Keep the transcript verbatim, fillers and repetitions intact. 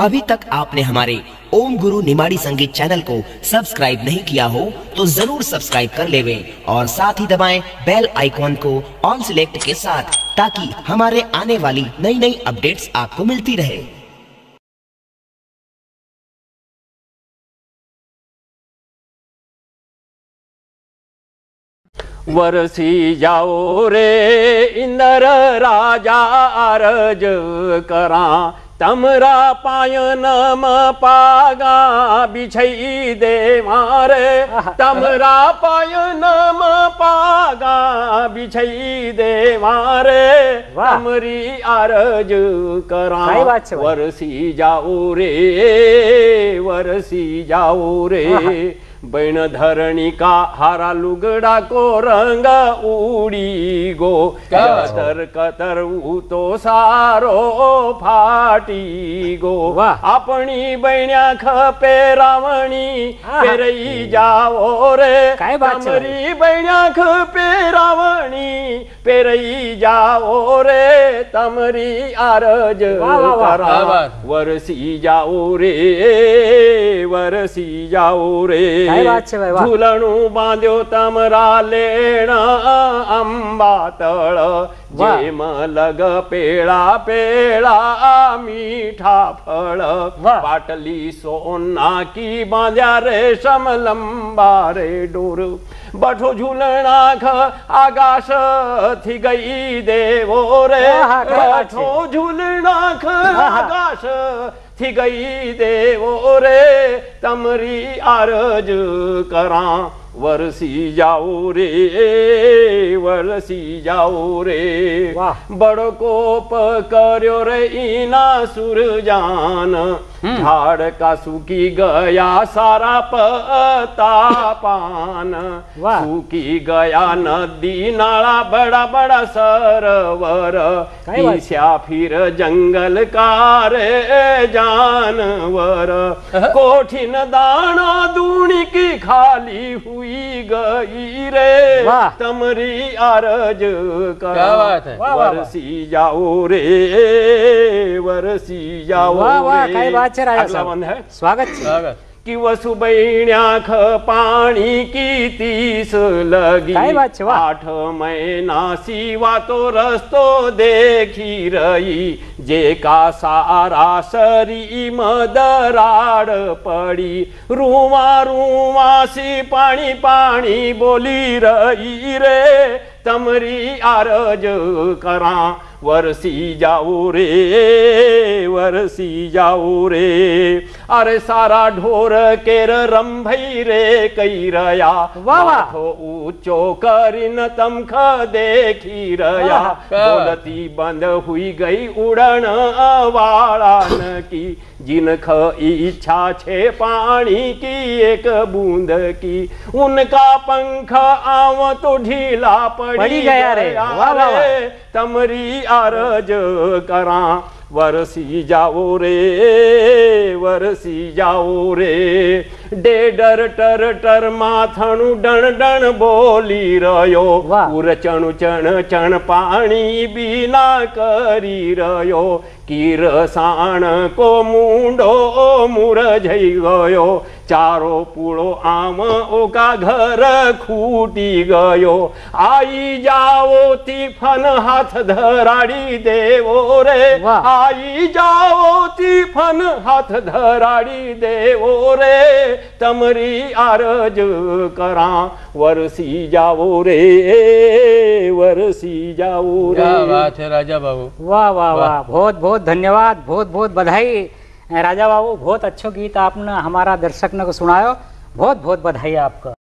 अभी तक आपने हमारे ओम गुरु निमाड़ी संगीत चैनल को सब्सक्राइब नहीं किया हो तो जरूर सब्सक्राइब कर लेवे और साथ ही दबाएं बेल आइकॉन को ऑन सिलेक्ट के साथ ताकि हमारे आने वाली नई नई अपडेट्स आपको मिलती रहे। वरसी जाओ रे इंदर राजा, अर्ज करा तमरा पायन म पागा बिछई दे मारे, तमरा पायन म पागा बिछई दे मारे, तमरी अर्ज करा वरसी जाओ रे, वरसी जाओ रे। बैन धरणी का हरा लुगड़ा को रंग उड़ी गो, कतर कतर ऊ तो सारो फाटी गो, अपनी बैण्या खपे रावणी पेरई जाओ रे, तमरी बैण्या खपे रावणी पेरई जाओ रे, तमरी आरज करा वरसी जाओ रे, वरसी जाओ रे। झूलणू बांध्यो तमरा लेणा अंबा तळ, जेम लग पेड़ा पेड़ा मीठा फल, पाटली सोना की बांध्या रेशम लंबा रे डोर, बठो झूलना ख आकाश थी गई देवो रे, बठो झूलना ख आकाश थी गई देवो रे, तमरी अर्ज करा वरसी जाओ रे, वरसी जाओ रे। बड़ो कोप करो रे इना सुरजान, झाड़ का सूखी गया सारा पता पान, सूखी गया नदी नाला बड़ा बड़ा सरवर, पीछा फिर जंगल का रे जानवर, कोठिन दाना दूनी की खाली हुई गई रे, तमरी अर्ज करा वरसी जाओ रे, वरसी जाओ रे। अगला बंद है स्वागत स्वागत कि वसु बैण्या ख पानी की तीस लगी, आठ महीना सिवा तो रस्तो देखी रही, जे का सारा सरी मदराड़ पड़ी, रूमा रूमा सी पानी पानी बोली रही रे, तमरी अर्ज करा वरसी जाओ रे, वरसी जाओ रे। अरे सारा ढोर केर रंभई रे कई रया, वाह ऊंचो करीन तमख देखी रया, बोलती बंद हुई गई उड़न वाड़ान की, जिनख इच्छा छे पानी की एक बूंद की, उनका पंख आव तो ढीला पड़ी गया रे, तमरी अर्ज करा वरसी जाओ रे, वरसी जाओ रे। डेडर टर टर माथणु डण डण बोली रयो, पूर चण चण चण पानी बिना करी रयो, किरसाण को मुंडो मुरझई गयो, चारो पूड़ो आम ओका घर खूटी गयो, आई जाओ तीफन हाथ धराड़ी देवो रे, आई जाओ तीफन हाथ धराड़ी देवो रे, तमरी अर्ज करा वरसी जाओ रे, वरसी जाओ रे। क्या बात है राजा बाबू, वाह वाह वाह, बहुत बहुत धन्यवाद, बहुत बहुत बधाई राजा बाबू, बहुत अच्छो गीत आपने हमारा दर्शक ने को सुनायो, बहुत बहुत बधाई आपका।